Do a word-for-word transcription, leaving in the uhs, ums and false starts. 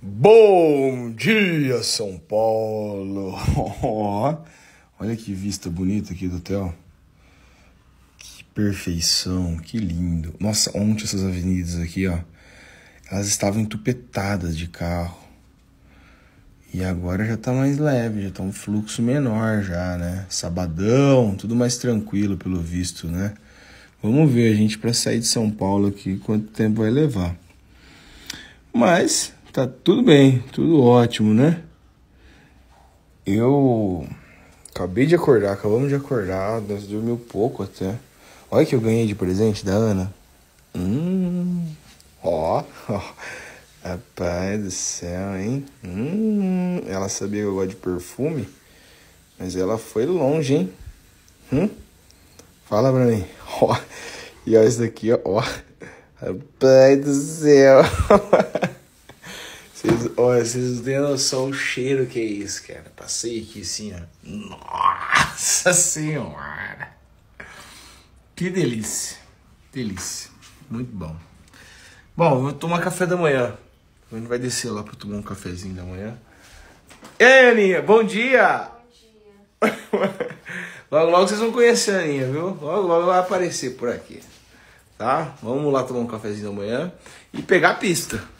Bom dia, São Paulo! Olha que vista bonita aqui do hotel. Que perfeição, que lindo. Nossa, ontem essas avenidas aqui, ó, elas estavam entupetadas de carro. E agora já tá mais leve, já tá um fluxo menor já, né? Sabadão, tudo mais tranquilo pelo visto, né? Vamos ver, a gente, pra sair de São Paulo aqui, quanto tempo vai levar. Mas... tá tudo bem, tudo ótimo, né? Eu acabei de acordar, acabamos de acordar, nós dormiu pouco até. Olha que eu ganhei de presente da Ana. Hum, ó, ó. Rapaz do céu, hein? Hum, ela sabia que eu gosto de perfume, mas ela foi longe, hein? Hum? Fala pra mim. Ó, e olha isso daqui, ó. ó. Rapaz do céu. Vocês, olha, vocês não têm noção o cheiro que é isso, cara. Passei aqui assim, ó. Nossa Senhora! Que delícia! Delícia! Muito bom. Bom, vou tomar café da manhã. A gente vai descer lá pra tomar um cafezinho da manhã. Ei, Aninha! Bom dia! Bom dia! Logo, logo vocês vão conhecer a Aninha, viu? Logo, logo vai aparecer por aqui. Tá? Vamos lá tomar um cafezinho da manhã e pegar a pista.